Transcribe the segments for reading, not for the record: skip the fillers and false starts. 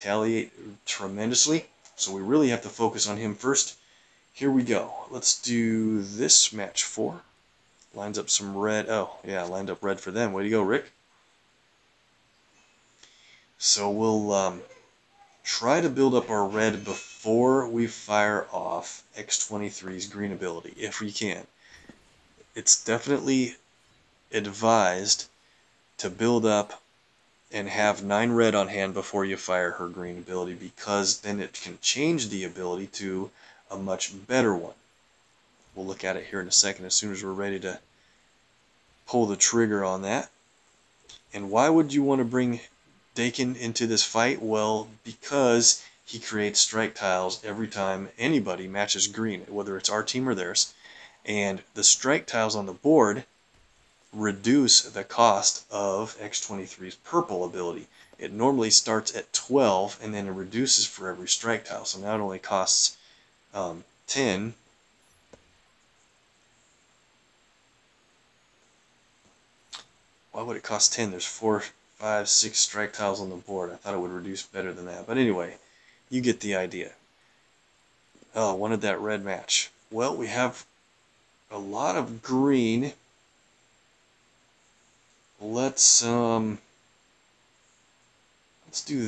retaliate tremendously. So we really have to focus on him first. Here we go. Let's do this match 4. Lines up some red. Oh, yeah, lined up red for them. Way to go, Rick. So we'll try to build up our red before we fire off X-23's green ability, if we can. It's definitely advised to build up and have 9 red on hand before you fire her green ability, because then it can change the ability to a much better one. We'll look at it here in a second as soon as we're ready to pull the trigger on that. And why would you want to bring Dakin into this fight? Well, because he creates strike tiles every time anybody matches green, whether it's our team or theirs, and the strike tiles on the board reduce the cost of X-23's purple ability. It normally starts at 12 and then it reduces for every strike tile, so now it only costs 10. Why would it cost 10? There's 4, 5, 6 strike tiles on the board. I thought it would reduce better than that. But anyway, you get the idea. Oh, I wanted that red match. Well, we have a lot of green. Let's do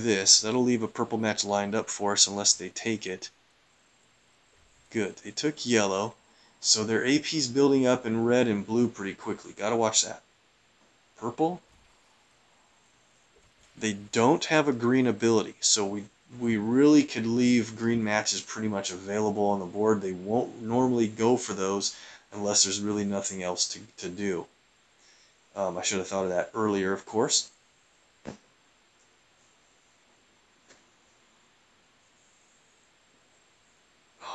this. That'll leave a purple match lined up for us unless they take it. Good. They took yellow. So their AP's building up in red and blue pretty quickly. Gotta watch that. Purple. They don't have a green ability, so we really could leave green matches pretty much available on the board. They won't normally go for those unless there's really nothing else to do. I should have thought of that earlier, of course.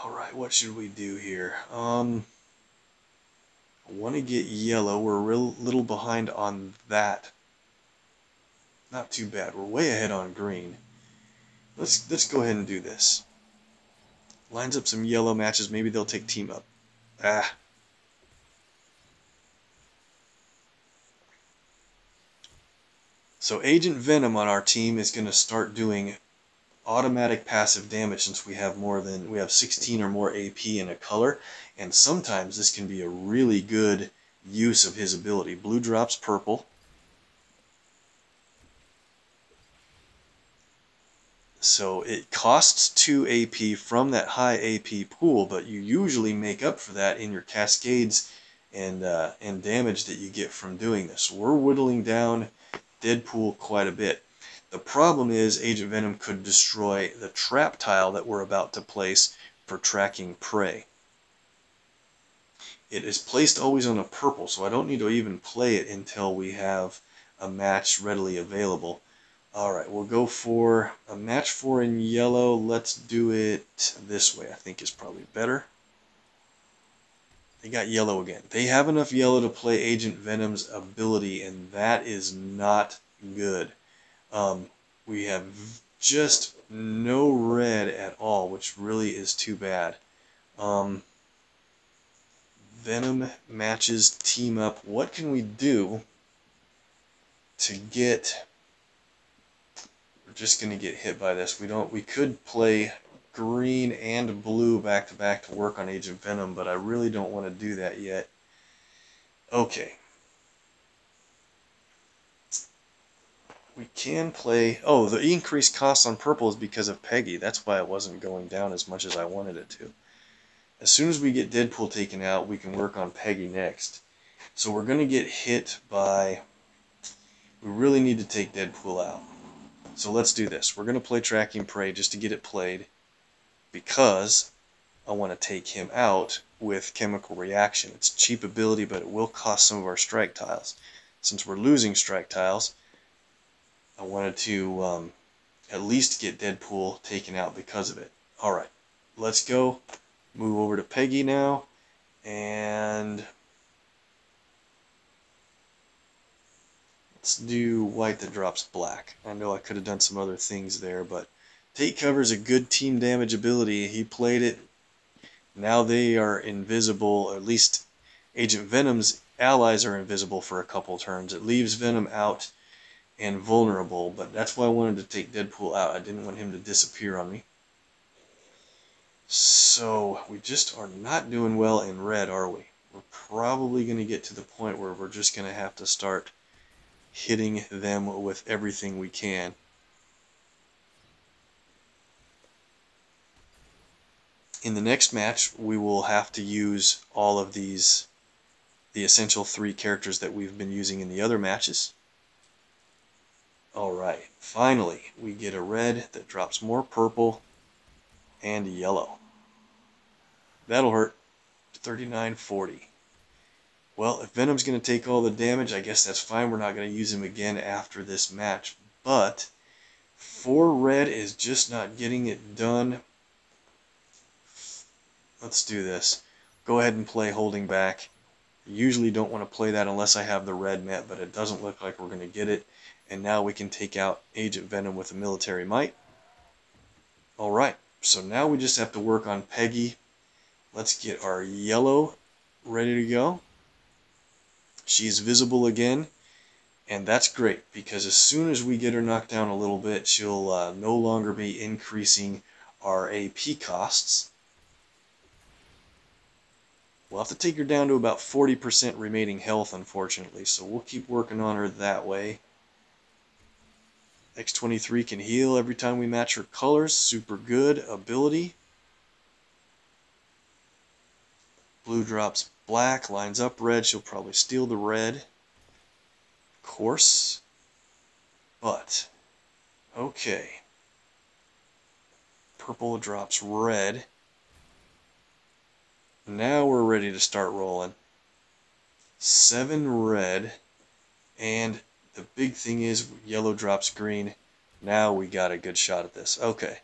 Alright, what should we do here? I want to get yellow. We're a little behind on that. Not too bad. We're way ahead on green. Let's go ahead and do this. Lines up some yellow matches. Maybe they'll take team up. Ah. So Agent Venom on our team is going to start doing automatic passive damage since we have 16 or more AP in a color, and sometimes this can be a really good use of his ability. Blue drops purple. So it costs 2 AP from that high AP pool, but you usually make up for that in your cascades and damage that you get from doing this. We're whittling down Deadpool quite a bit. The problem is Agent Venom could destroy the trap tile that we're about to place for Tracking Prey. It is placed always on a purple, so I don't need to even play it until we have a match readily available. Alright, we'll go for a match 4 in yellow. Let's do it this way, I think is probably better. They got yellow again. They have enough yellow to play Agent Venom's ability, and that is not good. We have just no red at all, which really is too bad. Venom matches team up. What can we do to get... just gonna get hit by this. We could play green and blue back to back to work on Agent Venom, but I really don't want to do that yet. Okay. We can play. Oh, the increased cost on purple is because of Peggy. That's why it wasn't going down as much as I wanted it to. As soon as we get Deadpool taken out, we can work on Peggy next. So we're gonna get hit by. We really need to take Deadpool out. So let's do this. We're going to play Tracking Prey just to get it played, because I want to take him out with Chemical Reaction. It's a cheap ability, but it will cost some of our strike tiles. Since we're losing strike tiles, I wanted to at least get Deadpool taken out because of it. Alright, let's go. Move over to Peggy now. And... let's do white that drops black. I know I could have done some other things there, but take cover is a good team damage ability. He played it. Now they are invisible, or at least Agent Venom's allies are invisible for a couple turns. It leaves Venom out, and vulnerable, but that's why I wanted to take Deadpool out. I didn't want him to disappear on me. So we just are not doing well in red, are we? We're probably going to get to the point where we're just going to have to start hitting them with everything we can. In the next match, we will have to use all of these, the essential three characters that we've been using in the other matches. Alright, finally, we get a red that drops more purple and yellow. That'll hurt. 3940. Well, if Venom's going to take all the damage, I guess that's fine. We're not going to use him again after this match. But 4 red is just not getting it done. Let's do this. Go ahead and play Holding Back. I usually don't want to play that unless I have the red met, but it doesn't look like we're going to get it. And now we can take out Agent Venom with a military might. Alright, so now we just have to work on Peggy. Let's get our yellow ready to go. She's visible again, and that's great, because as soon as we get her knocked down a little bit, she'll no longer be increasing our AP costs. We'll have to take her down to about 40% remaining health, unfortunately, so we'll keep working on her that way. X-23 can heal every time we match her colors. Super good ability. Blue drops black, lines up red. She'll probably steal the red, of course. But, okay. Purple drops red. Now we're ready to start rolling. 7 red, and the big thing is yellow drops green. Now we got a good shot at this. Okay.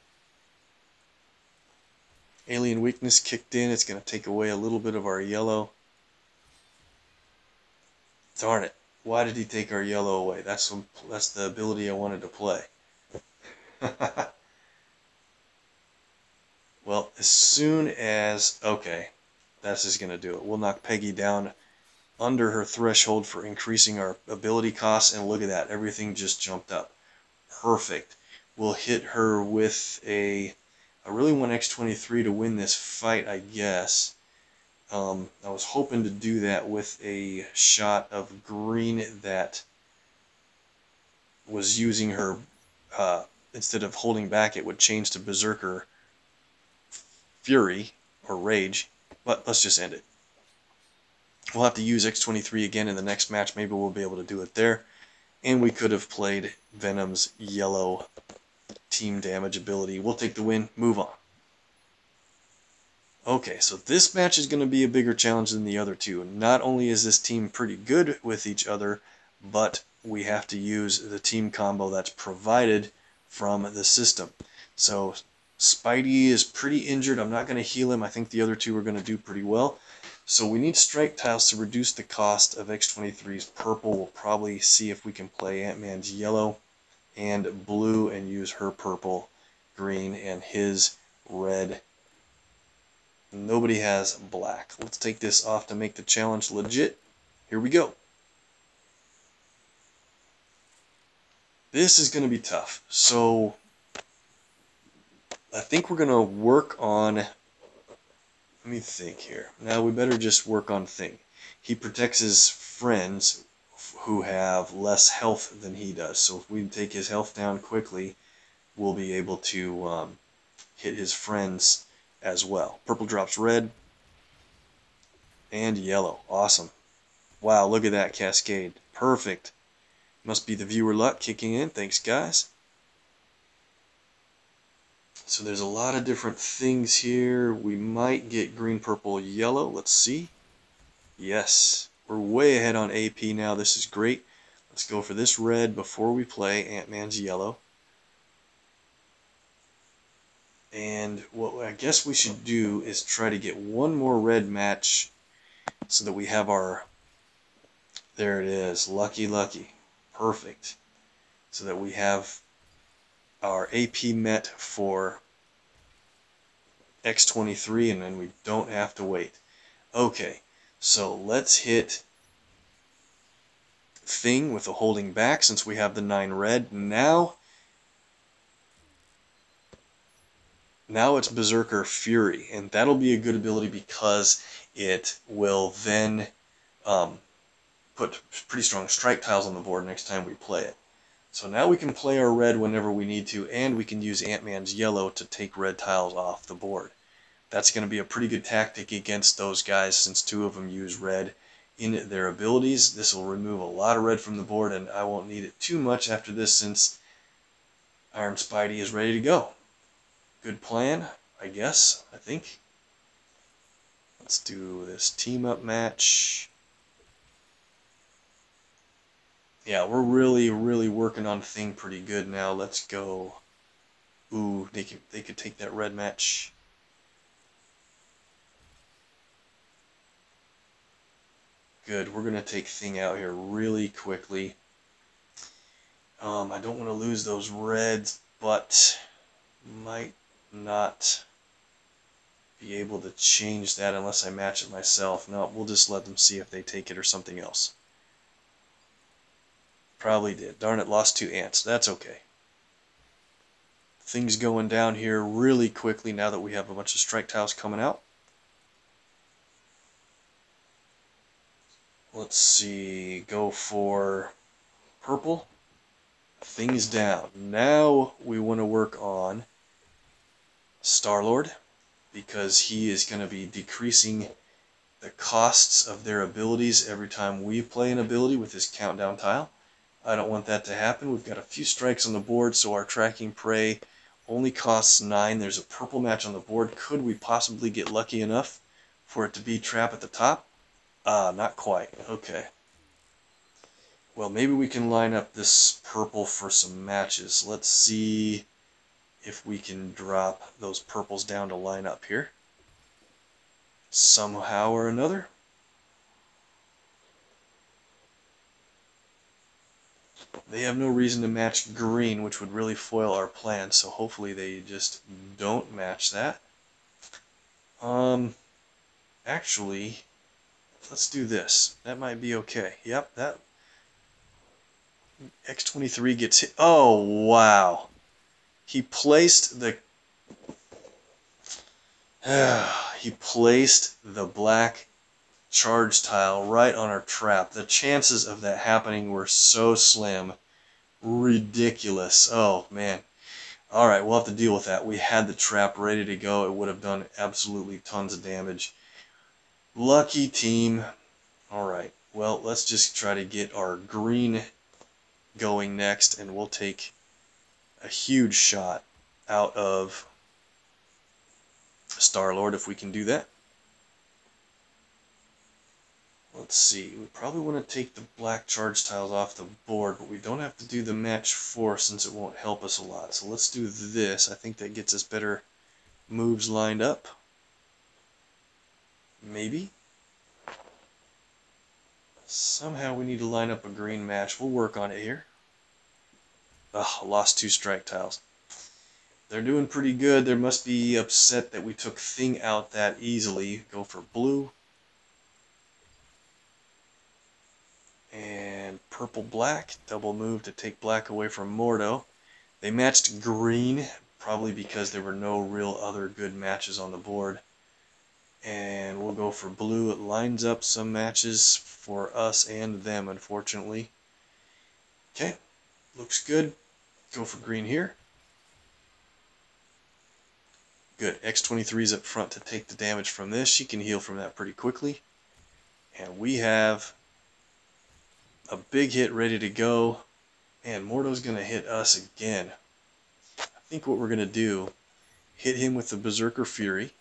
Alien weakness kicked in. It's going to take away a little bit of our yellow. Darn it. Why did he take our yellow away? That's the ability I wanted to play. Well, as soon as... Okay. That's just going to do it. We'll knock Peggy down under her threshold for increasing our ability costs. And look at that. Everything just jumped up. Perfect. We'll hit her with a... I really want X-23 to win this fight, I guess. I was hoping to do that with a shot of green that was using her, instead of Holding Back, it would change to Berserker Fury, or Rage, but let's just end it. We'll have to use X-23 again in the next match. Maybe we'll be able to do it there. And we could have played Venom's yellow team damage ability. We'll take the win, move on. Okay, so this match is going to be a bigger challenge than the other two. Not only is this team pretty good with each other, but we have to use the team combo that's provided from the system. So Spidey is pretty injured. I'm not going to heal him. I think the other two are going to do pretty well. So we need strike tiles to reduce the cost of X-23's purple. We'll probably see if we can play Ant-Man's yellow and blue and use her purple, green, and his red. Nobody has black. Let's take this off to make the challenge legit. Here we go. This is going to be tough. So I think we're going to work on... Let me think here. Now we better just work on Thing. He protects his friends who have less health than he does. So if we take his health down quickly, we'll be able to hit his friends as well. Purple drops red and yellow. Awesome. Wow, look at that cascade. Perfect. Must be the viewer luck kicking in. Thanks, guys. So there's a lot of different things here. We might get green, purple, yellow. Let's see. Yes. We're way ahead on AP now. This is great. Let's go for this red before we play Ant-Man's yellow. And what I guess we should do is try to get one more red match so that we have our... There it is. Lucky, lucky. Perfect. So that we have our AP met for X-23 and then we don't have to wait. Okay. So let's hit Thing with the Holding Back, since we have the 9 red. Now it's Berserker Fury, and that'll be a good ability because it will then put pretty strong strike tiles on the board next time we play it. So now we can play our red whenever we need to, and we can use Ant-Man's yellow to take red tiles off the board. That's going to be a pretty good tactic against those guys, since two of them use red in their abilities. This will remove a lot of red from the board, and I won't need it too much after this since Iron Spidey is ready to go. Good plan, I guess, I think. Let's do this team-up match. Yeah, we're really working on Thing pretty good now. Let's go. Ooh, they could take that red match. Good, we're going to take Thing out here really quickly. I don't want to lose those reds, but might not be able to change that unless I match it myself. No, we'll just let them see if they take it or something else. Probably did. Darn it, lost 2 ants. That's okay. Things going down here really quickly now that we have a bunch of strike tiles coming out. Let's see, go for purple. Things down. Now we want to work on Star-Lord, because he is going to be decreasing the costs of their abilities every time we play an ability with his countdown tile. I don't want that to happen. We've got a few strikes on the board, so our Tracking Prey only costs 9. There's a purple match on the board. Could we possibly get lucky enough for it to be trap at the top? Not quite. Okay. Well, maybe we can line up this purple for some matches. Let's see if we can drop those purples down to line up here somehow or another. They have no reason to match green, which would really foil our plan, so hopefully they just don't match that. Actually, let's do this. That might be okay. Yep, that X-23 gets hit. Oh, wow. He placed the black charge tile right on our trap. The chances of that happening were so slim. Ridiculous. Oh, man. All right, we'll have to deal with that. We had the trap ready to go. It would have done absolutely tons of damage. Lucky team. All right. Well, let's just try to get our green going next, and we'll take a huge shot out of Star-Lord if we can do that. Let's see. We probably want to take the black charge tiles off the board, but we don't have to do the match 4 since it won't help us a lot. So let's do this. I think that gets us better moves lined up. Maybe. Somehow we need to line up a green match. We'll work on it here. Ugh, lost 2 strike tiles. They're doing pretty good. They must be upset that we took Thing out that easily. Go for blue. And purple black. Double move to take black away from Mordo. They matched green, probably because there were no real other good matches on the board. And we'll go for blue. It lines up some matches for us and them, unfortunately. Okay. Looks good. Go for green here. Good. X-23 is up front to take the damage from this. She can heal from that pretty quickly. And we have a big hit ready to go. And Mordo's going to hit us again. I think what we're going to do, hit him with the Berserker Fury.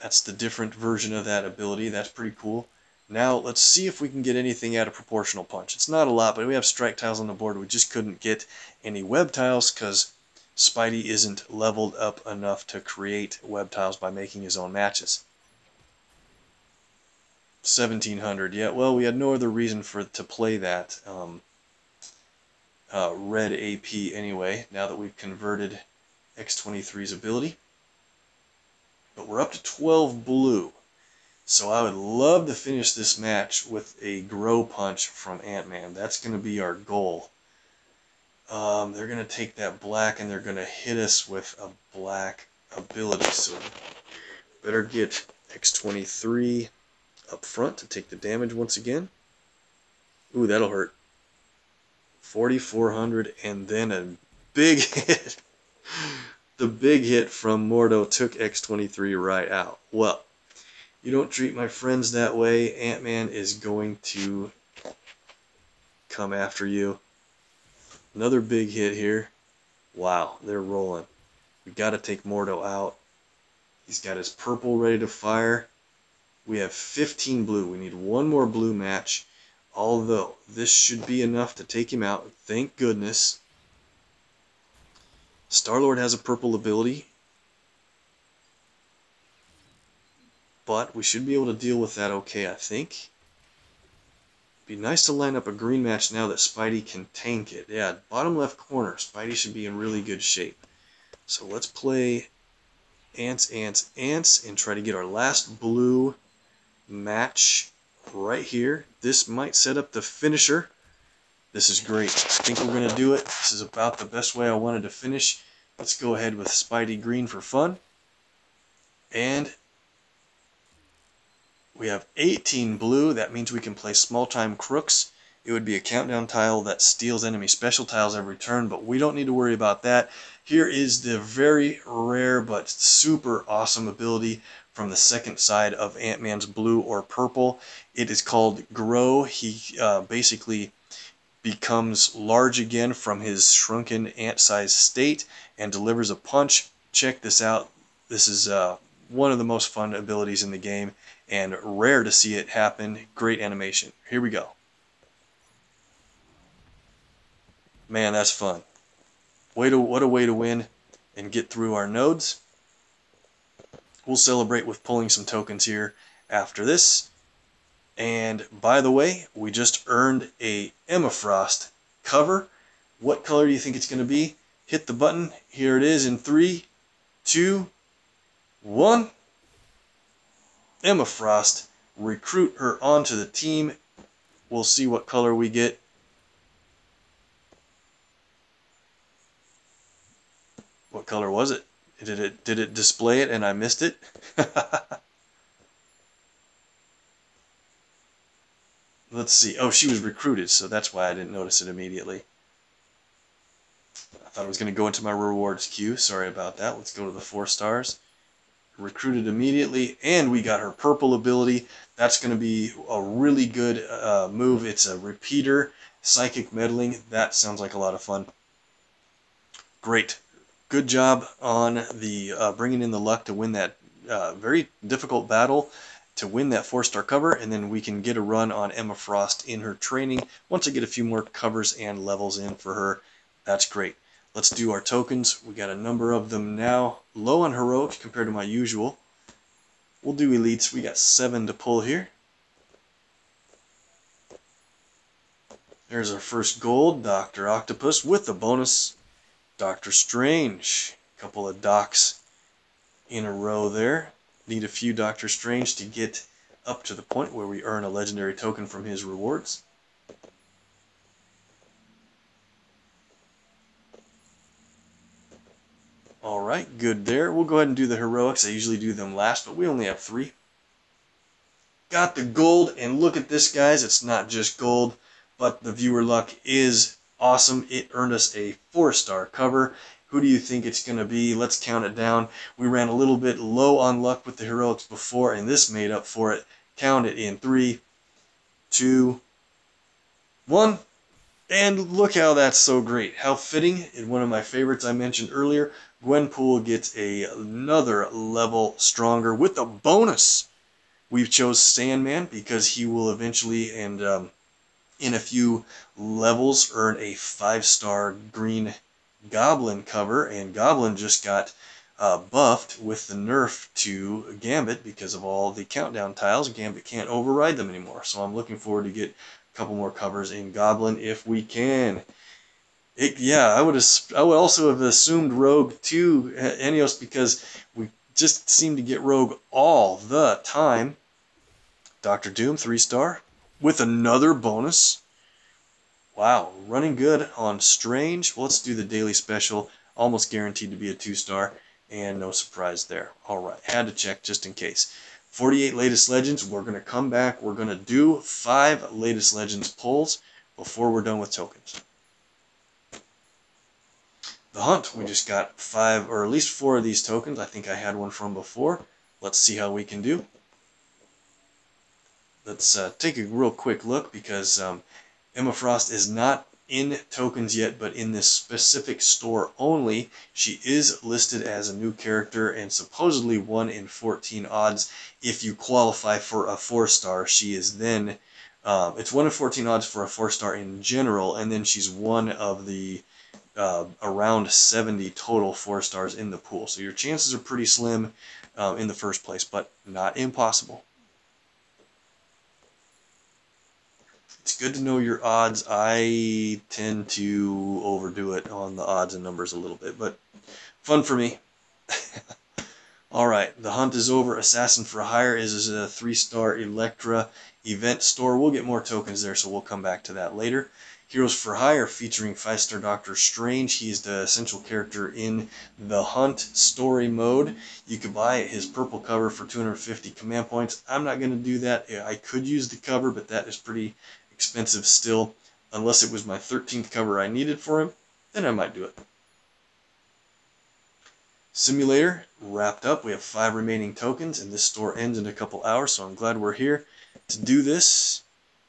That's the different version of that ability. That's pretty cool. Now, let's see if we can get anything out of Proportional Punch. It's not a lot, but we have strike tiles on the board. We just couldn't get any web tiles because Spidey isn't leveled up enough to create web tiles by making his own matches. 1,700. Yeah, well, we had no other reason to play that red AP anyway, now that we've converted X-23's ability. But we're up to 12 blue. So I would love to finish this match with a Grow punch from Ant-Man. That's going to be our goal. They're going to take that black and they're going to hit us with a black ability. So better get X-23 up front to take the damage once again. Ooh, that'll hurt. 4,400 and then a big hit. The big hit from Mordo took X-23 right out. Well, you don't treat my friends that way. Ant-Man is going to come after you. Another big hit here. Wow, they're rolling. We got to take Mordo out. He's got his purple ready to fire. We have 15 blue. We need one more blue match. Although, this should be enough to take him out. Thank goodness. Star-Lord has a purple ability. But we should be able to deal with that okay, I think. It'd be nice to line up a green match now that Spidey can tank it. Yeah, bottom left corner. Spidey should be in really good shape. So let's play Ants, Ants, Ants, and try to get our last blue match right here. This might set up the finisher. This is great. I think we're going to do it. This is about the best way I wanted to finish. Let's go ahead with Spidey Green for fun. And we have 18 blue. That means we can play Small Time Crooks. It would be a countdown tile that steals enemy special tiles every turn, but we don't need to worry about that. Here is the very rare but super awesome ability from the second side of Ant-Man's blue or purple. It is called Grow. He basically becomes large again from his shrunken ant-sized state and delivers a punch. Check this out. This is one of the most fun abilities in the game and rare to see it happen. Great animation. Here we go. Man, that's fun. What a way to win and get through our nodes. We'll celebrate with pulling some tokens here after this. And by the way, we just earned a Emma Frost cover. What color do you think it's going to be? Hit the button. Here it is in 3, 2, 1. Emma Frost. Recruit her onto the team. We'll see what color we get. What color was it? Did it display it and I missed it? Let's see. Oh, she was recruited, so that's why I didn't notice it immediately. I thought it was going to go into my rewards queue. Sorry about that. Let's go to the 4 stars. Recruited immediately, and we got her purple ability. That's going to be a really good move. It's a repeater, psychic meddling. That sounds like a lot of fun. Great. Good job on the bringing in the luck to win that very difficult battle, to win that 4-star cover, and then we can get a run on Emma Frost in her training. Once I get a few more covers and levels in for her, that's great. Let's do our tokens. We got a number of them now. Low on heroics compared to my usual. We'll do elites. We got 7 to pull here. There's our first gold, Dr. Octopus with the bonus. Doctor Strange, a couple of docs in a row there. Need a few Doctor Strange to get up to the point where we earn a legendary token from his rewards. Alright, good there. We'll go ahead and do the heroics. I usually do them last, but we only have 3. Got the gold, and look at this, guys. It's not just gold, but the viewer luck is awesome. It earned us a 4-star cover. Who do you think it's going to be? Let's count it down. We ran a little bit low on luck with the heroics before, and this made up for it. Count it in 3, 2, 1. And look how that's so great. How fitting. In one of my favorites I mentioned earlier, Gwenpool gets another level stronger with a bonus. We've chose Sandman because he will eventually and in a few levels earn a 5-star Green Goblin cover, and Goblin just got buffed with the nerf to Gambit because of all the countdown tiles. Gambit can't override them anymore, so I'm looking forward to get a couple more covers in Goblin if we can. Yeah, I would also have assumed Rogue too, Enios, because we just seem to get Rogue all the time. Doctor Doom, 3-star, with another bonus. Wow, running good on Strange. Well, let's do the daily special. Almost guaranteed to be a 2-star, and no surprise there. All right, had to check just in case. 48 latest legends. We're going to come back. We're going to do 5 latest legends pulls before we're done with tokens. The Hunt. We just got 5 or at least 4 of these tokens. I think I had one from before. Let's see how we can do. Let's take a real quick look because Emma Frost is not in tokens yet, but in this specific store only, she is listed as a new character and supposedly 1 in 14 odds. If you qualify for a 4-star, she is then, it's 1 in 14 odds for a 4-star in general, and then she's one of the around 70 total 4-stars in the pool. So your chances are pretty slim in the first place, but not impossible. It's good to know your odds. I tend to overdo it on the odds and numbers a little bit, but fun for me. Alright, The Hunt is over. Assassin for Hire is a 3-star Electra event store. We'll get more tokens there, so we'll come back to that later. Heroes for Hire featuring 5-star Doctor Strange. He's the essential character in The Hunt story mode. You could buy his purple cover for 250 command points. I'm not going to do that. I could use the cover, but that is pretty expensive still, unless it was my 13th cover I needed for him, then I might do it. Simulator wrapped up. We have 5 remaining tokens, and this store ends in a couple hours, so I'm glad we're here to do this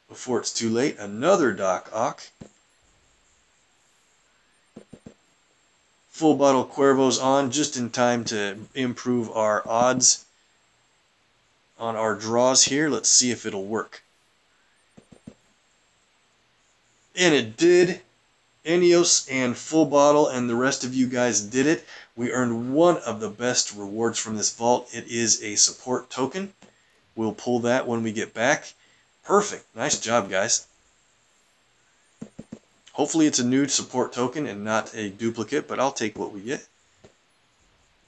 before it's too late. Another Doc Ock. Full bottle Cuervo's on, just in time to improve our odds on our draws here. Let's see if it'll work. And it did. Enios and Full Bottle and the rest of you guys did it. We earned one of the best rewards from this vault. It is a support token. We'll pull that when we get back. Perfect. Nice job, guys. Hopefully it's a new support token and not a duplicate, but I'll take what we get.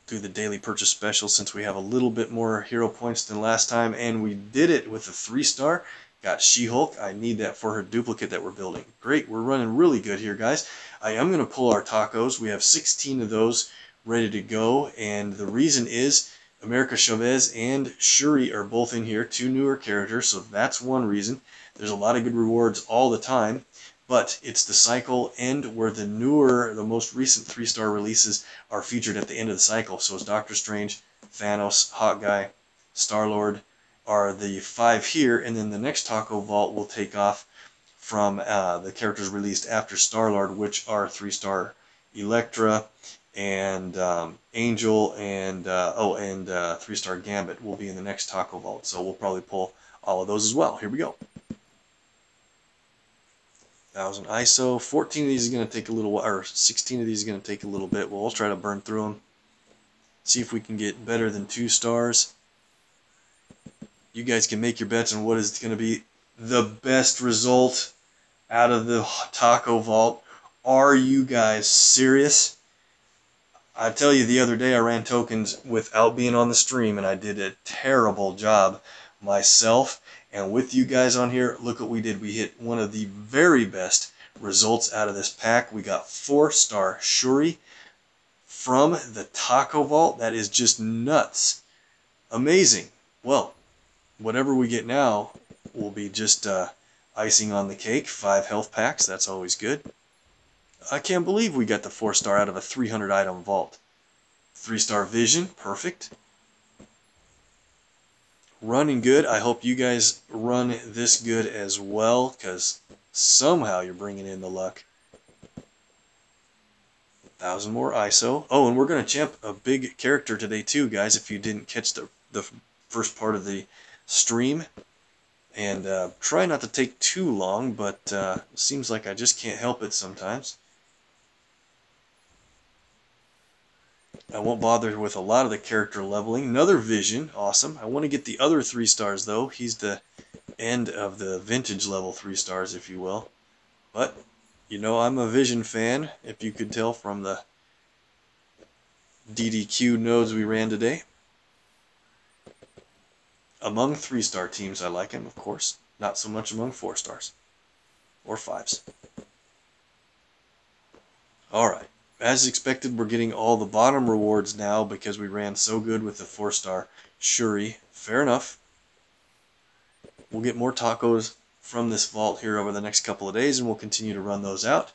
Do the daily purchase special since we have a little bit more hero points than last time, and we did it with a 3-star. Got She-Hulk. I need that for her duplicate that we're building. Great. We're running really good here, guys. I am going to pull our tacos. We have 16 of those ready to go. And the reason is America Chavez and Shuri are both in here. 2 newer characters. So that's one reason. There's a lot of good rewards all the time. But it's the cycle end where the newer, the most recent 3-star releases are featured at the end of the cycle. So it's Doctor Strange, Thanos, Hawkeye, Star-Lord, are the 5 here, and then the next Taco Vault will take off from the characters released after Star-Lord, which are 3-star Electra and Angel and 3-star Gambit will be in the next Taco Vault. So we'll probably pull all of those as well. Here we go. 1000 ISO. 14 of these is going to take a little while, or 16 of these is going to take a little bit. We'll try to burn through them. See if we can get better than 2 stars. You guys can make your bets on what is going to be the best result out of the Taco Vault. Are you guys serious? I tell you, the other day I ran tokens without being on the stream, and I did a terrible job myself. And with you guys on here, look what we did. We hit one of the very best results out of this pack. We got 4-star Shuri from the Taco Vault. That is just nuts. Amazing. Well, whatever we get now will be just icing on the cake. 5 health packs, that's always good. I can't believe we got the 4-star out of a 300 item vault. 3-star Vision, perfect. Running good. I hope you guys run this good as well, because somehow you're bringing in the luck. 1000 more ISO. Oh, and we're going to champ a big character today too, guys, if you didn't catch the first part of the stream, and try not to take too long, but it seems like I just can't help it sometimes. I won't bother with a lot of the character leveling. Another Vision, awesome. I want to get the other 3 stars though. He's the end of the vintage level 3 stars, if you will. But you know, I'm a Vision fan, if you could tell from the DDQ nodes we ran today. Among 3-star teams, I like him, of course. Not so much among 4 stars. Or 5s. Alright. As expected, we're getting all the bottom rewards now because we ran so good with the 4-star Shuri. Fair enough. We'll get more tacos from this vault here over the next couple of days, and we'll continue to run those out.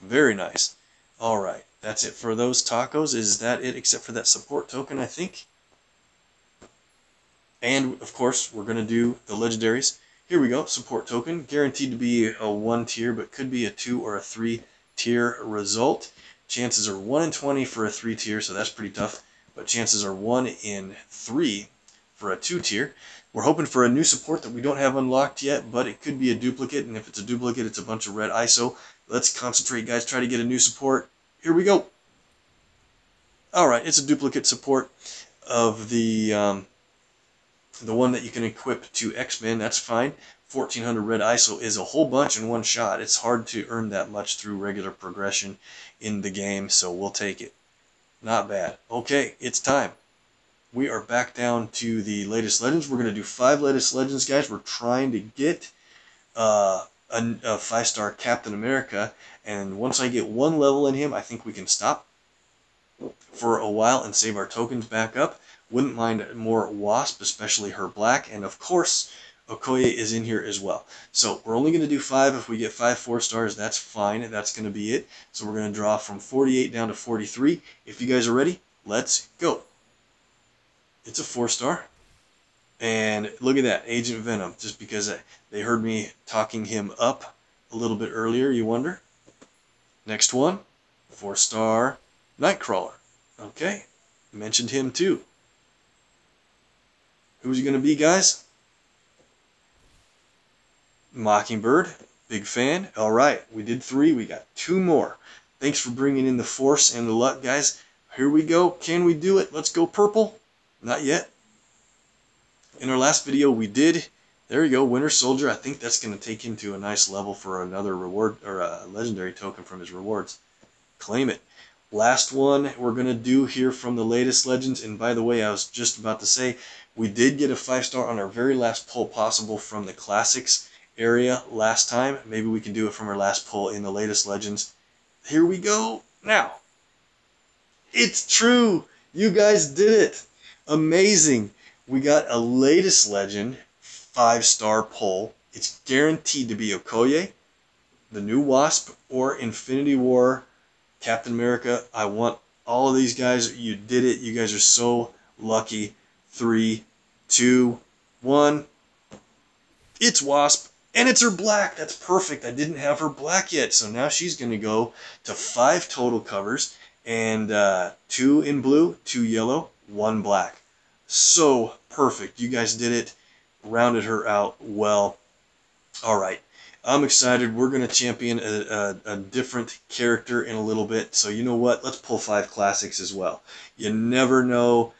Very nice. Alright. That's it for those tacos. Is that it except for that support token, I think? And, of course, we're going to do the legendaries. Here we go, support token. Guaranteed to be a 1 tier, but could be a 2 or a 3 tier result. Chances are 1 in 20 for a 3 tier, so that's pretty tough. But chances are 1 in 3 for a 2 tier. We're hoping for a new support that we don't have unlocked yet, but it could be a duplicate. And if it's a duplicate, it's a bunch of red ISO. Let's concentrate, guys. Try to get a new support. Here we go. All right, it's a duplicate support of the one that you can equip to X-Men, that's fine. 1400 red ISO is a whole bunch in one shot. It's hard to earn that much through regular progression in the game, so we'll take it. Not bad. Okay, it's time. We are back down to the latest legends. We're going to do 5 latest legends, guys. We're trying to get a 5-star Captain America, and once I get 1 level in him, I think we can stop for a while and save our tokens back up. Wouldn't mind more Wasp, especially her black. And, of course, Okoye is in here as well. So we're only going to do 5. If we get 5 4-stars, that's fine. That's going to be it. So we're going to draw from 48 down to 43. If you guys are ready, let's go. It's a 4-star. And look at that, Agent Venom. Just because they heard me talking him up a little bit earlier, you wonder. Next one, 4-star Nightcrawler. Okay, mentioned him too. Who's he going to be, guys? Mockingbird. Big fan. All right. We did 3. We got 2 more. Thanks for bringing in the force and the luck, guys. Here we go. Can we do it? Let's go purple. Not yet. In our last video, we did. There you go. Winter Soldier. I think that's going to take him to a nice level for another reward or a legendary token from his rewards. Claim it. Last one we're going to do here from the latest legends. And by the way, I was just about to say, we did get a 5-star on our very last pull possible from the classics area last time. Maybe we can do it from our last pull in the latest legends. Here we go. Now, it's true. You guys did it. Amazing. We got a latest legend 5-star pull. It's guaranteed to be Okoye, the new Wasp, or Infinity War Captain America. I want all of these guys. You did it. You guys are so lucky. 3, 2, 1. It's Wasp, and it's her black. That's perfect. I didn't have her black yet, so now she's going to go to 5 total covers, and 2 in blue, 2 yellow, 1 black. So perfect. You guys did it. Rounded her out well. All right. I'm excited. We're going to champion a different character in a little bit. So you know what? Let's pull 5 classics as well. You never know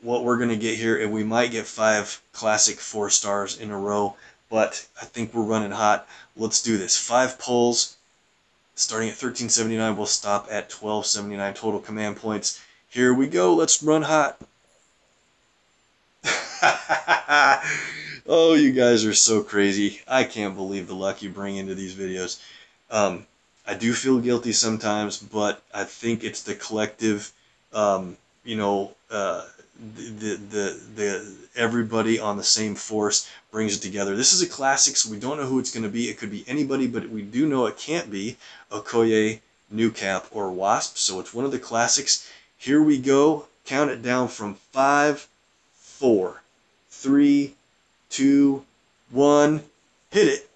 what we're going to get here. And we might get 5 classic 4-stars in a row. But I think we're running hot. Let's do this. 5 pulls. Starting at 1379. We'll stop at 1279 total command points. Here we go. Let's run hot. Oh, you guys are so crazy. I can't believe the luck you bring into these videos. I do feel guilty sometimes, but I think it's the collective, everybody on the same force brings it together. This is a classic, so we don't know who it's going to be. It could be anybody, but we do know it can't be Okoye, New Cap, or Wasp, so it's one of the classics. Here we go. Count it down from 5, 4, 3, 2, 1, hit it,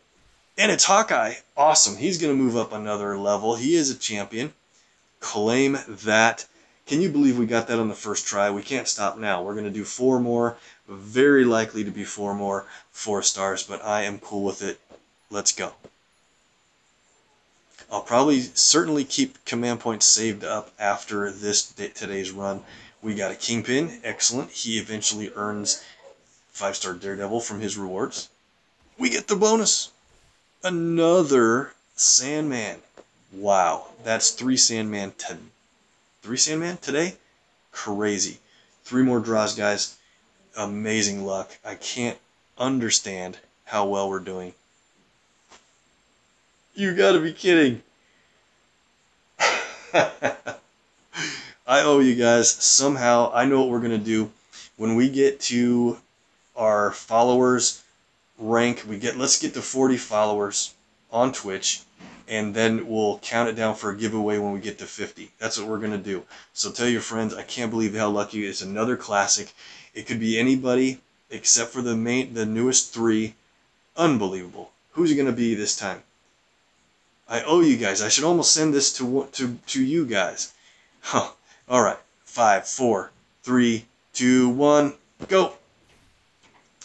and it's Hawkeye. Awesome. He's going to move up another level. He is a champion. Claim that. Can you believe we got that on the first try? We can't stop now. We're going to do 4 more, very likely to be 4 more 4-stars, but I am cool with it. Let's go. I'll certainly keep command points saved up after today's run. We got a Kingpin. Excellent. He eventually earns 5-star Daredevil from his rewards. We get the bonus. Another Sandman. Wow. That's 3 Sandman today? Crazy. 3 more draws, guys. amazing luck. I can't understand how well we're doing. You gotta be kidding. I owe you guys somehow. I know what we're gonna do. When we get to our followers rank, let's get to 40 followers on Twitch, and then we'll count it down for a giveaway when we get to 50. That's what we're going to do. So tell your friends, I can't believe how lucky it is. Another classic. It could be anybody except for the newest three. Unbelievable. Who's it going to be this time? I owe you guys. I should almost send this to you guys. Huh. All right. 5, 4, 3, 2, 1, go.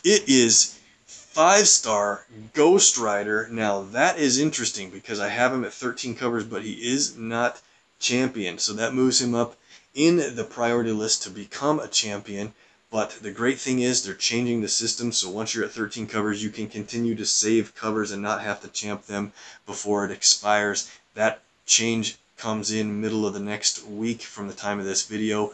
It is 5-star Ghost Rider. Now that is interesting because I have him at 13 covers, but he is not champion. So that moves him up in the priority list to become a champion. But the great thing is they're changing the system. So once you're at 13 covers, you can continue to save covers and not have to champ them before it expires. That change comes in middle of the next week from the time of this video.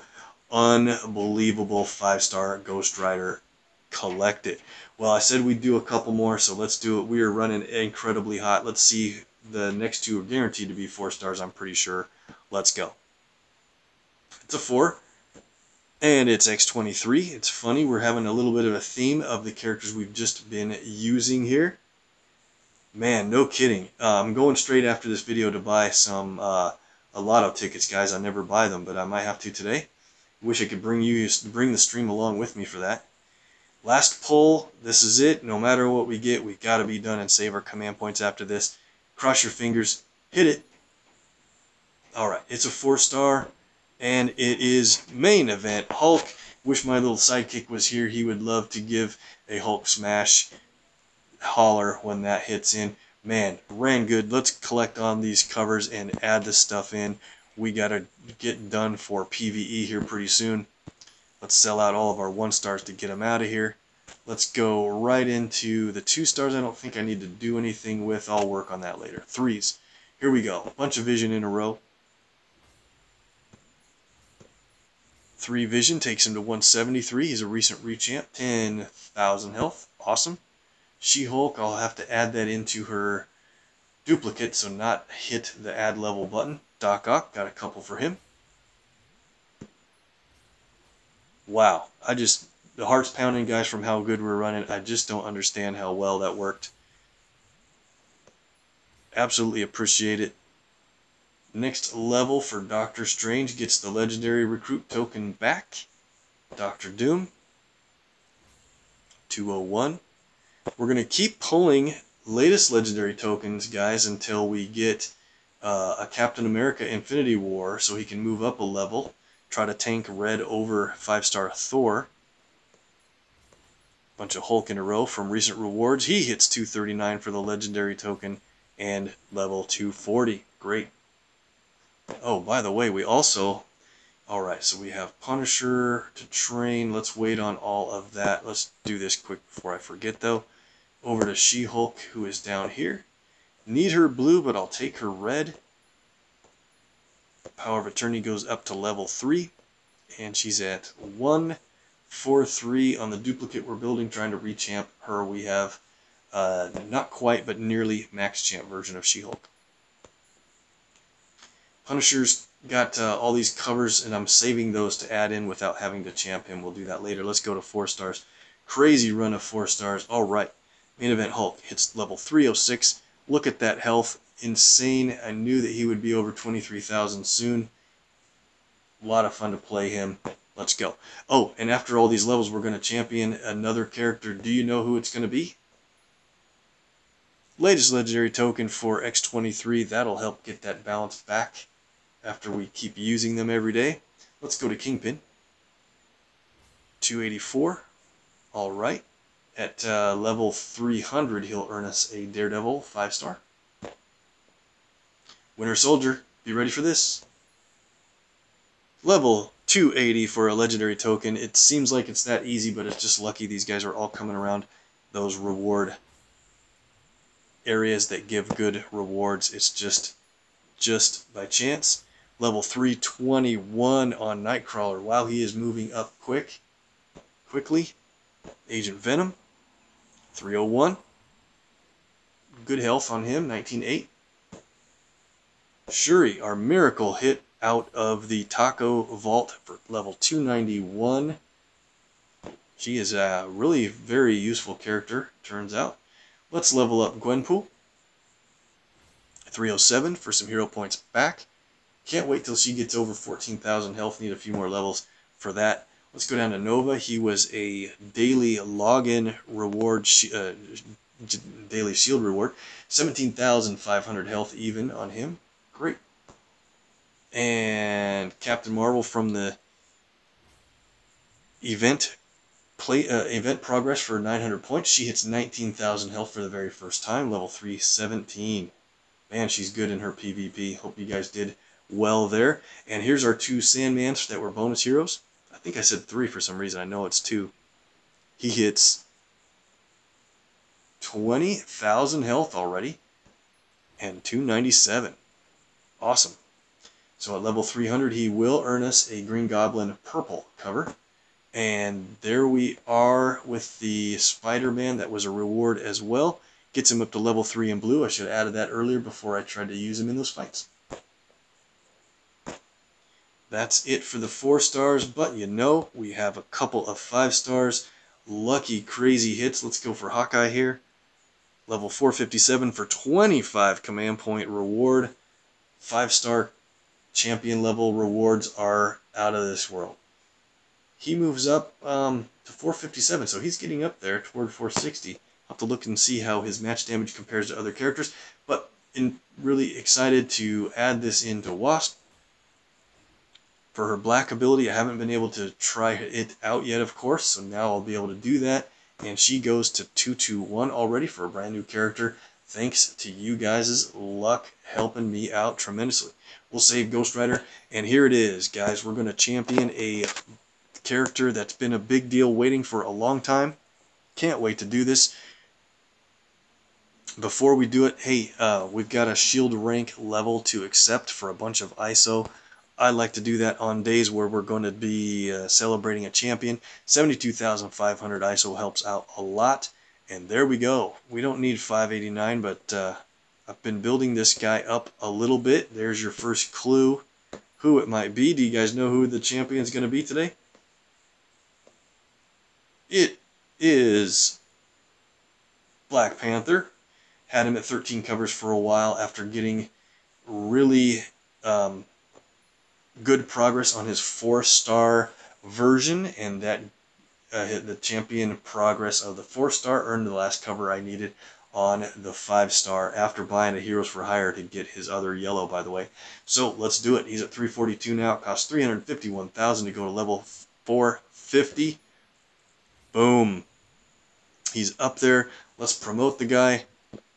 Unbelievable 5-star Ghost Rider. Collect it. Well, I said we'd do a couple more, so let's do it. We are running incredibly hot. Let's see. The next two are guaranteed to be 4 stars, I'm pretty sure. Let's go. It's a 4, and it's X-23. It's funny. We're having a little bit of a theme of the characters we've just been using here. Man, no kidding. I'm going straight after this video to buy some a lotto tickets, guys. I never buy them, but I might have to today. Wish I could bring the stream along with me for that. Last pull, this is it. No matter what we get, we've got to be done and save our command points after this. Cross your fingers, hit it. Alright, it's a 4-star, and it is main event Hulk. Wish my little sidekick was here. He would love to give a Hulk smash holler when that hits in. Man, ran good. Let's collect on these covers and add this stuff in. We got to get done for PvE here pretty soon. Let's sell out all of our 1-stars to get them out of here. Let's go right into the 2-stars. I don't think I need to do anything with. I'll work on that later. 3s. Here we go. A bunch of Vision in a row. 3 Vision takes him to 173. He's a recent rechamp. 10,000 health. Awesome. She-Hulk, I'll have to add that into her duplicate, so not hit the add level button. Doc Ock, got a couple for him. Wow, the heart's pounding, guys, from how good we're running. I just don't understand how well that worked. Absolutely appreciate it. Next level for Doctor Strange gets the legendary recruit token back. Doctor Doom. 201. We're going to keep pulling latest legendary tokens, guys, until we get a Captain America Infinity War so he can move up a level. Try to tank Red over 5-star Thor. Bunch of Hulk in a row from recent rewards. He hits 239 for the legendary token and level 240. Great. Oh, by the way, we also... Alright, so we have Punisher to train. Let's wait on all of that. Let's do this quick before I forget, though. Over to She-Hulk, who is down here. Need her blue, but I'll take her red. Power of Attorney goes up to level 3, and she's at 143 on the duplicate we're building, trying to rechamp her. We have not quite, but nearly max champ version of She-Hulk. Punisher's got all these covers, and I'm saving those to add in without having to champ him. We'll do that later. Let's go to 4 stars. Crazy run of 4 stars. All right. Main event Hulk hits level 306. Look at that health. Insane. I knew that he would be over 23,000 soon. A lot of fun to play him. Let's go. Oh, and after all these levels, we're going to champion another character. Do you know who it's going to be? Latest legendary token for X-23. That'll help get that balance back after we keep using them every day. Let's go to Kingpin. 284. All right. At level 300, he'll earn us a Daredevil 5-star. Winter Soldier, be ready for this. Level 280 for a legendary token. It seems like it's that easy, but it's just lucky these guys are all coming around those reward areas that give good rewards. It's just by chance. Level 321 on Nightcrawler. Wow, he is moving up quickly. Agent Venom, 301. Good health on him, 19.8. Shuri, our miracle hit out of the Taco Vault for level 291. She is a really very useful character, turns out. Let's level up Gwenpool. 307 for some hero points back. Can't wait till she gets over 14,000 health. Need a few more levels for that. Let's go down to Nova. He was a daily login reward, daily shield reward. 17,500 health even on him. Great. And Captain Marvel from the event event progress for 900 points. She hits 19,000 health for the very first time. Level 317. Man, she's good in her PvP. Hope you guys did well there. And here's our two Sandmans that were bonus heroes. I think I said three for some reason. I know it's two. He hits 20,000 health already and 297. Awesome. So at level 300, he will earn us a Green Goblin purple cover. And there we are with the Spider-Man. That was a reward as well. Gets him up to level 3 in blue. I should have added that earlier before I tried to use him in those fights. That's it for the 4 stars, but you know, we have a couple of 5 stars. Lucky, crazy hits. Let's go for Hawkeye here. Level 457 for 25 command point reward. 5-star champion level rewards are out of this world. He moves up to 457, so he's getting up there toward 460. I'll have to look and see how his match damage compares to other characters, but I'm really excited to add this into Wasp. For her black ability, I haven't been able to try it out yet, of course, so now I'll be able to do that. And she goes to 221 already for a brand new character, thanks to you guys' luck helping me out tremendously. We'll save Ghost Rider, and here it is, guys. We're going to champion a character that's been a big deal, waiting for a long time. Can't wait to do this. Before we do it, hey, we've got a shield rank level to accept for a bunch of ISO. I like to do that on days where we're going to be celebrating a champion. 72,500 ISO helps out a lot. And there we go. We don't need 589, but I've been building this guy up a little bit. There's your first clue who it might be. Do you guys know who the champion's going to be today? It is Black Panther. Had him at 13 covers for a while after getting really... good progress on his 4-star version, and that hit the champion progress of the 4-star earned the last cover I needed on the 5-star after buying a Heroes for Hire to get his other yellow, by the way. So let's do it. He's at 342 now. It costs 351,000 to go to level 450. Boom. He's up there. Let's promote the guy.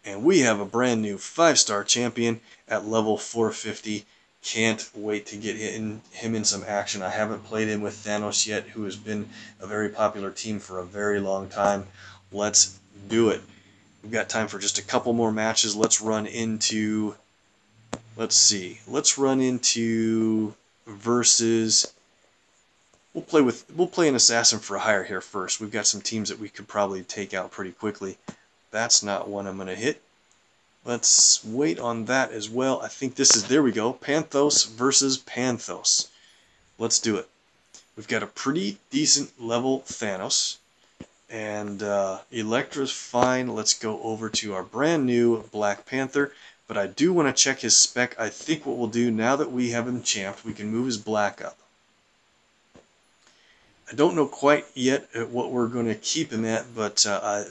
And we have a brand new 5-star champion at level 450. Can't wait to get him in some action. I haven't played him with Thanos yet, who has been a very popular team for a very long time. Let's do it. We've got time for just a couple more matches. Let's run into... let's see. Let's run into versus... We'll play an Assassin for Hire here first. We've got some teams that we could probably take out pretty quickly. That's not one I'm going to hit. Let's wait on that as well. I think this is, there we go, Panthos versus Panthos. Let's do it. We've got a pretty decent level Thanos. And Electra's fine. Let's go over to our brand new Black Panther. But I do want to check his spec. I think what we'll do, now that we have him champed, we can move his black up. I don't know quite yet at what we're going to keep him at, but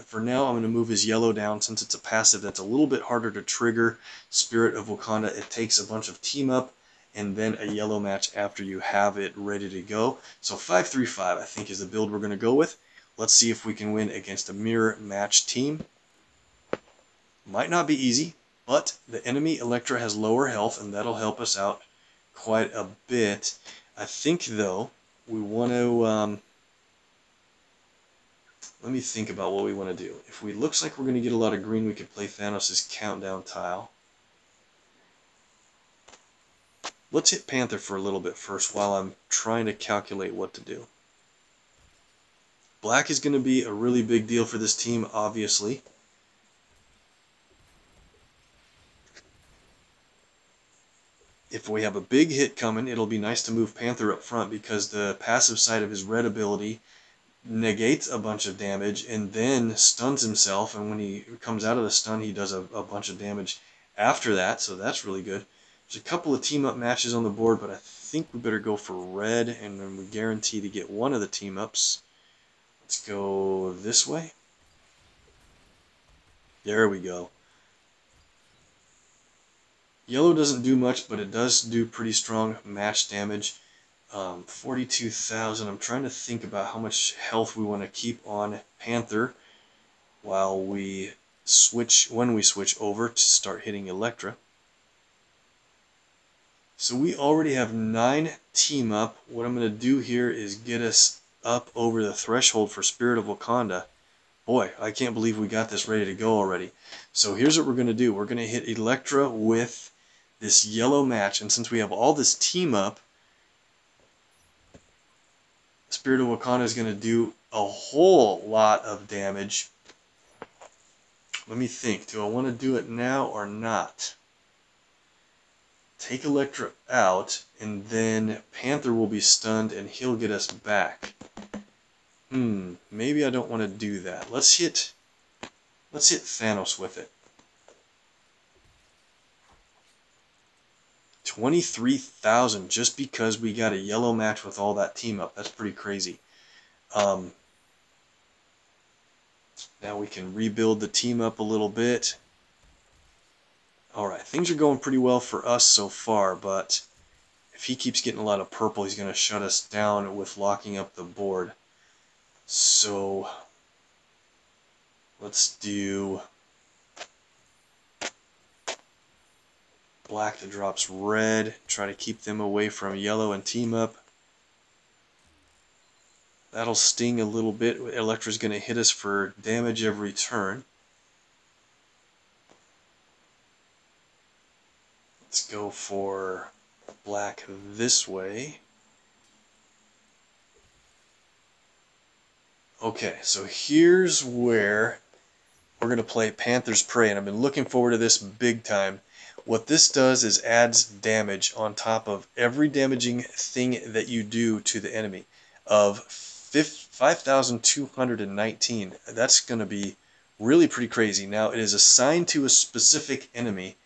for now I'm going to move his yellow down since it's a passive that's a little bit harder to trigger. Spirit of Wakanda, it takes a bunch of team up and then a yellow match after you have it ready to go. So 5-3-5 I think is the build we're going to go with. Let's see if we can win against a mirror match team. Might not be easy, but the enemy Electra has lower health and that'll help us out quite a bit. I think though... we want to, let me think about what we want to do. If we looks like we're going to get a lot of green, we could play Thanos' countdown tile. Let's hit Panther for a little bit first while I'm trying to calculate what to do. Black is going to be a really big deal for this team, obviously. If we have a big hit coming, it'll be nice to move Panther up front because the passive side of his red ability negates a bunch of damage and then stuns himself, and when he comes out of the stun he does a bunch of damage after that, so that's really good. There's a couple of team up matches on the board, but I think we better go for red, and then we guarantee to get one of the team ups. Let's go this way. There we go. Yellow doesn't do much, but it does do pretty strong match damage. 42,000. I'm trying to think about how much health we want to keep on Panther while we switch, when we switch over to start hitting Electra. So we already have 9 team up. What I'm going to do here is get us up over the threshold for Spirit of Wakanda. Boy, I can't believe we got this ready to go already. So here's what we're going to do. We're going to hit Electra with this yellow match. And since we have all this team up, Spirit of Wakanda is going to do a whole lot of damage. Let me think. Do I want to do it now or not? Take Electra out, and then Panther will be stunned, and he'll get us back. Maybe I don't want to do that. Let's hit Thanos with it. 23,000 just because we got a yellow match with all that team up. That's pretty crazy. Now we can rebuild the team up a little bit. Alright, things are going pretty well for us so far, but if he keeps getting a lot of purple, he's going to shut us down with locking up the board. So let's do black that drops red, try to keep them away from yellow and team up. That'll sting a little bit. Electra's going to hit us for damage every turn. Let's go for black this way. Okay, so here's where we're going to play Panther's Prey, and I've been looking forward to this big time. What this does is adds damage on top of every damaging thing that you do to the enemy of 5,219. That's going to be really pretty crazy. Now, it is assigned to a specific enemy,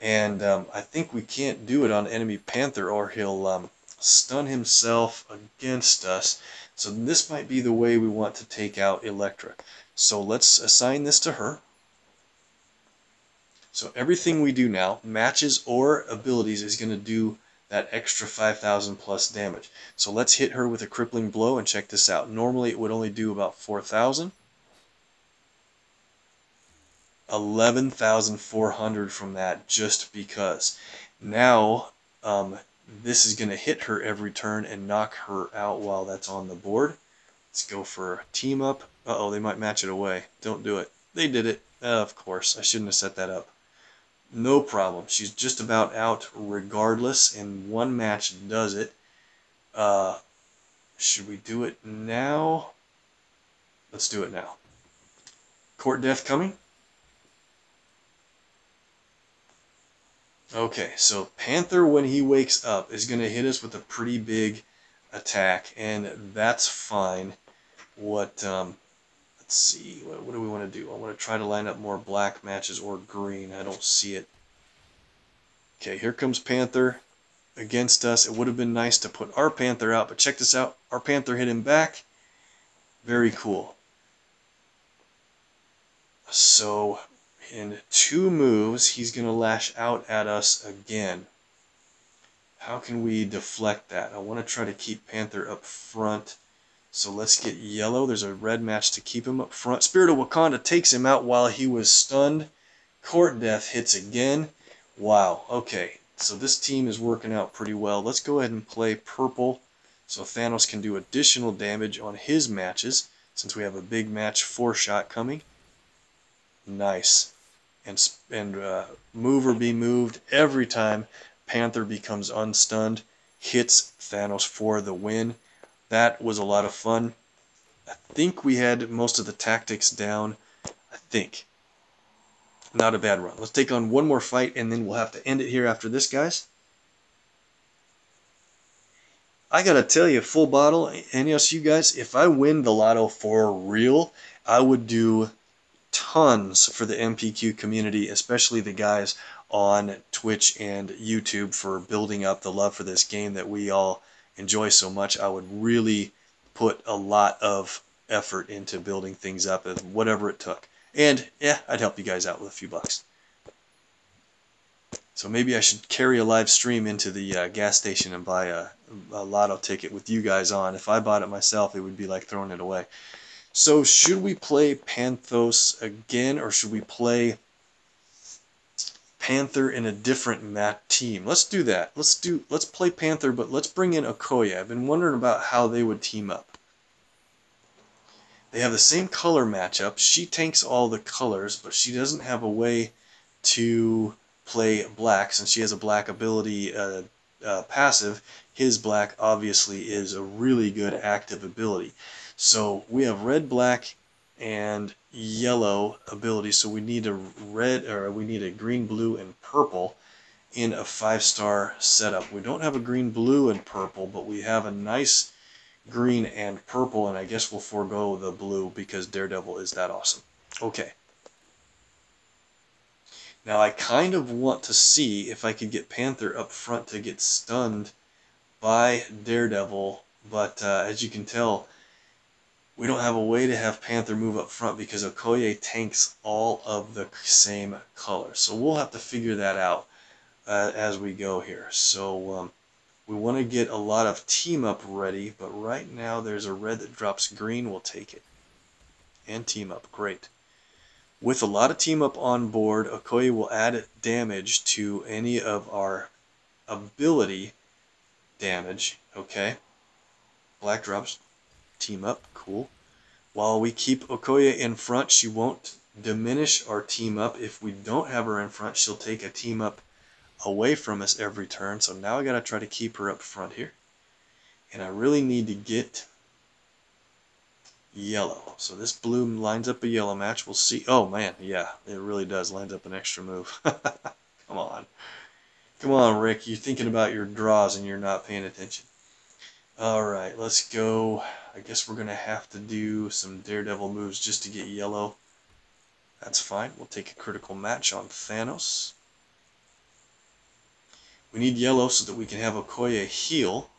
and I think we can't do it on enemy Panther, or he'll stun himself against us. So this might be the way we want to take out Electra. So let's assign this to her. So everything we do now, matches or abilities, is going to do that extra 5,000 plus damage. So let's hit her with a crippling blow and check this out. Normally it would only do about 4,000. 11,400 from that just because. Now, this is going to hit her every turn and knock her out while that's on the board. Let's go for a team up. Uh-oh, they might match it away. Don't do it. They did it. Of course, I shouldn't have set that up. No problem. She's just about out regardless, and one match does it. Should we do it now? Let's do it now. Court death coming. Okay, so Panther, when he wakes up, is going to hit us with a pretty big attack, and that's fine. What, let's see, what do we want to do? I want to try to line up more black matches or green. I don't see it. Okay, here comes Panther against us. It would have been nice to put our Panther out, but check this out. Our Panther hit him back. Very cool. So in 2 moves, he's going to lash out at us again. How can we deflect that? I want to try to keep Panther up front. So let's get yellow. There's a red match to keep him up front. Spirit of Wakanda takes him out while he was stunned. Court death hits again. Wow. Okay. So this team is working out pretty well. Let's go ahead and play purple so Thanos can do additional damage on his matches since we have a big match 4-shot coming. Nice. And move or be moved every time Panther becomes unstunned, hits Thanos for the win. That was a lot of fun. I think we had most of the tactics down. I think. Not a bad run. Let's take on one more fight, and then we'll have to end it here after this, guys. I gotta tell you, full bottle, and yes, you guys, if I win the lotto for real, I would do tons for the MPQ community, especially the guys on Twitch and YouTube for building up the love for this game that we all enjoy so much. I would really put a lot of effort into building things up, whatever it took. And, yeah, I'd help you guys out with a few bucks. So maybe I should carry a live stream into the gas station and buy a lotto ticket with you guys on. If I bought it myself, it would be like throwing it away. So should we play Panthos again, or should we play Panther in a different map team? Let's do that. Let's play Panther, but let's bring in Okoye. I've been wondering about how they would team up. They have the same color matchup. She tanks all the colors, but she doesn't have a way to play black, since she has a black ability passive. His black obviously is a really good active ability. So we have red, black, and yellow abilities, so we need a red, or we need a green, blue, and purple in a 5-star setup. We don't have a green, blue, and purple, but we have a nice green and purple, and I guess we'll forego the blue because Daredevil is that awesome. Okay. Now I kind of want to see if I could get Panther up front to get stunned by Daredevil, but as you can tell, we don't have a way to have Panther move up front because Okoye tanks all of the same color. So we'll have to figure that out as we go here. So we want to get a lot of team up ready, but right now there's a red that drops green. We'll take it. And team up. Great. With a lot of team up on board, Okoye will add damage to any of our ability damage. Okay. Black drops. Team up, cool. While we keep Okoye in front, she won't diminish our team up. If we don't have her in front, she'll take a team up away from us every turn. So now I gotta try to keep her up front here. And I really need to get yellow. So this blue lines up a yellow match. We'll see. Oh man, yeah, it really does. Lines up an extra move. Come on. Come on, Rick. You're thinking about your draws and you're not paying attention. Alright, let's go. I guess we're going to have to do some Daredevil moves just to get yellow. That's fine. We'll take a critical match on Thanos. We need yellow so that we can have Okoye heal.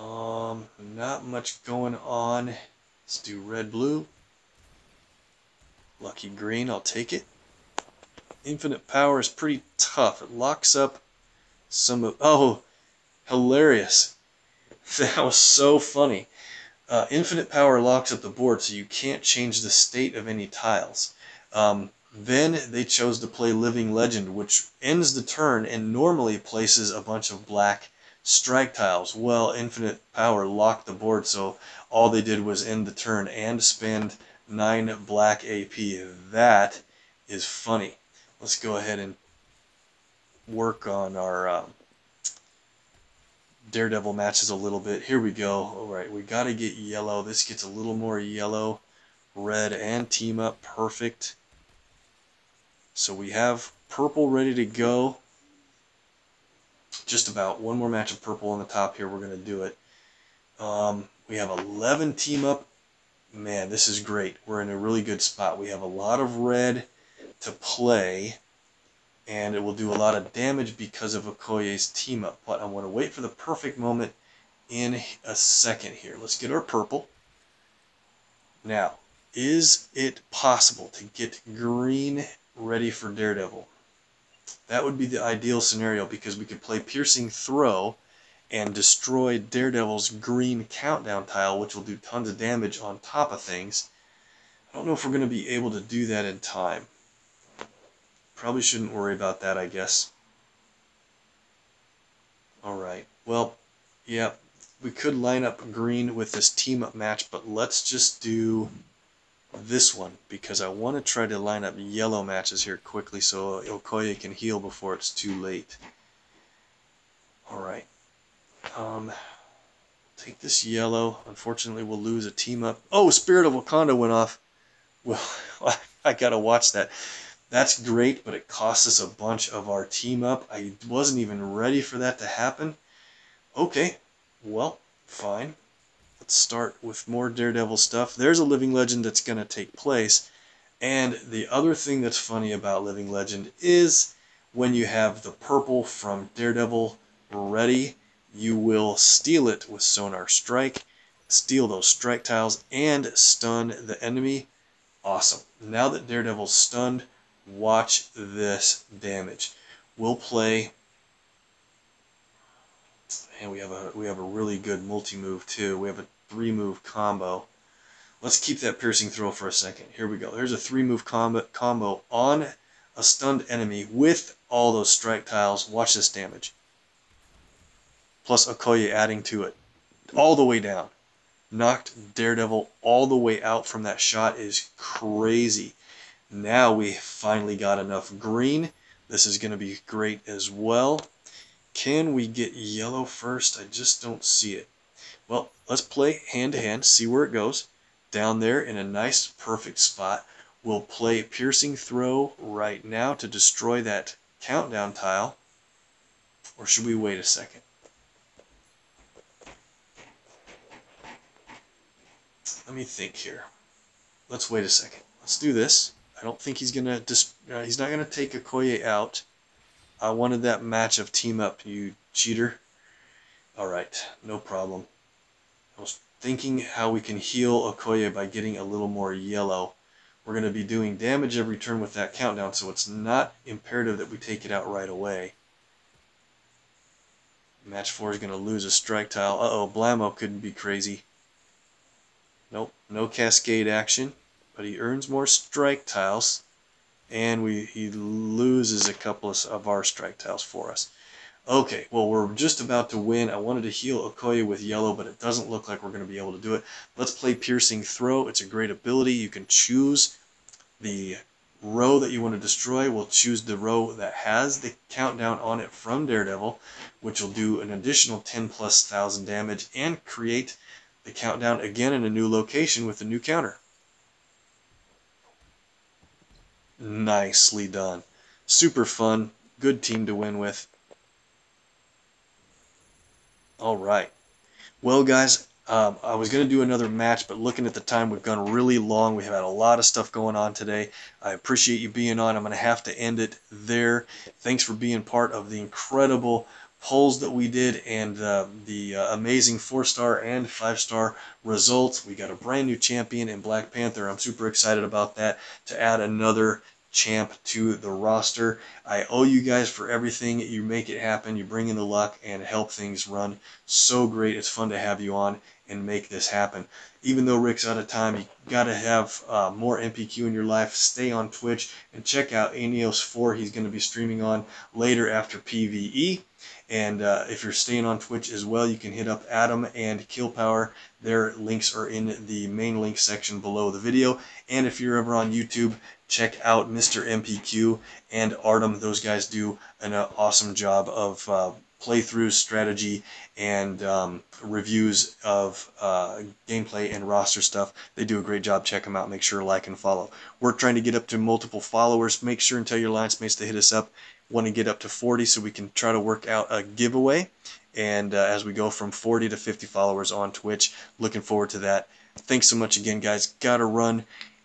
Not much going on. Let's do red-blue. Lucky green, I'll take it. Infinite Power is pretty tough. It locks up some of... Oh, hilarious. That was so funny. Infinite Power locks up the board, so you can't change the state of any tiles. Then they chose to play Living Legend, which ends the turn and normally places a bunch of black strike tiles. Well, Infinite Power locked the board, so all they did was end the turn and spend 9 black AP. That is funny. Let's go ahead and work on our... Daredevil matches a little bit. Here we go. Alright, we gotta get yellow. This gets a little more yellow, red, and team up. Perfect. So we have purple ready to go. Just about. One more match of purple on the top here. We're gonna do it. We have 11 team up. Man, this is great. We're in a really good spot. We have a lot of red to play. And it will do a lot of damage because of Okoye's team up. But I want to wait for the perfect moment in a second here. Let's get our purple. Now, is it possible to get green ready for Daredevil? That would be the ideal scenario because we could play Piercing Throw and destroy Daredevil's green countdown tile, which will do tons of damage on top of things. I don't know if we're going to be able to do that in time. Probably shouldn't worry about that, I guess. Alright, well, yeah, we could line up green with this team-up match, but let's just do this one, because I want to try to line up yellow matches here quickly so Okoye can heal before it's too late. Alright, Take this yellow. Unfortunately, we'll lose a team up. Oh, Spirit of Wakanda went off. Well, I gotta watch that. That's great, but it costs us a bunch of our team up. I wasn't even ready for that to happen. Okay, well, fine. Let's start with more Daredevil stuff. There's a Living Legend that's going to take place. And the other thing that's funny about Living Legend is when you have the purple from Daredevil ready, you will steal it with Sonar Strike, steal those strike tiles, and stun the enemy. Awesome. Now that Daredevil's stunned, watch this damage. We'll play, and we have a really good multi-move too. We have a 3-move combo. Let's keep that Piercing Throw for a second. Here we go. There's a 3-move combo on a stunned enemy with all those strike tiles. Watch this damage. Plus Okoye adding to it. All the way down. Knocked Daredevil all the way out from that shot is crazy. Now we finally got enough green. This is going to be great as well. Can we get yellow first? I just don't see it. Well, let's play hand-to-hand, see where it goes. Down there in a nice, perfect spot. We'll play Piercing Throw right now to destroy that countdown tile. Or should we wait a second? Let me think here. Let's wait a second. Let's do this. I don't think he's gonna. He's not gonna take Okoye out. I wanted that match of team up, you cheater. All right, no problem. I was thinking how we can heal Okoye by getting a little more yellow. We're gonna be doing damage every turn with that countdown, so it's not imperative that we take it out right away. Match 4 is gonna lose a strike tile. Uh-oh, Blamo couldn't be crazy. Nope, no cascade action. But he earns more strike tiles, and he loses a couple of our strike tiles for us. Okay, well, we're just about to win. I wanted to heal Okoye with yellow, but it doesn't look like we're going to be able to do it. Let's play Piercing Throw. It's a great ability. You can choose the row that you want to destroy. We'll choose the row that has the countdown on it from Daredevil, which will do an additional 10,000+ damage and create the countdown again in a new location with a new counter. Nicely done. Super fun. Good team to win with. Alright. Well, guys, I was going to do another match, but looking at the time, we've gone really long. We've had a lot of stuff going on today. I appreciate you being on. I'm going to have to end it there. Thanks for being part of the incredible polls that we did and the amazing 4-star and 5-star results. We got a brand new champion in Black Panther. I'm super excited about that, to add another champ to the roster. I owe you guys for everything. You make it happen, you bring in the luck, and help things run so great. It's fun to have you on and make this happen. Even though Rick's out of time, you gotta have more MPQ in your life. Stay on Twitch and check out Aeneos 4. He's going to be streaming on later after PvE. And if you're staying on Twitch as well, you can hit up Adam and Killpower. Their links are in the main link section below the video. And if you're ever on YouTube, check out Mr. MPQ and Artem. Those guys do an awesome job of playthroughs, strategy, and reviews of gameplay and roster stuff. They do a great job. Check them out. Make sure to like and follow. We're trying to get up to multiple followers. Make sure and tell your alliance mates to hit us up. Want to get up to 40 so we can try to work out a giveaway. And as we go from 40 to 50 followers on Twitch, looking forward to that. Thanks so much again, guys. Gotta run.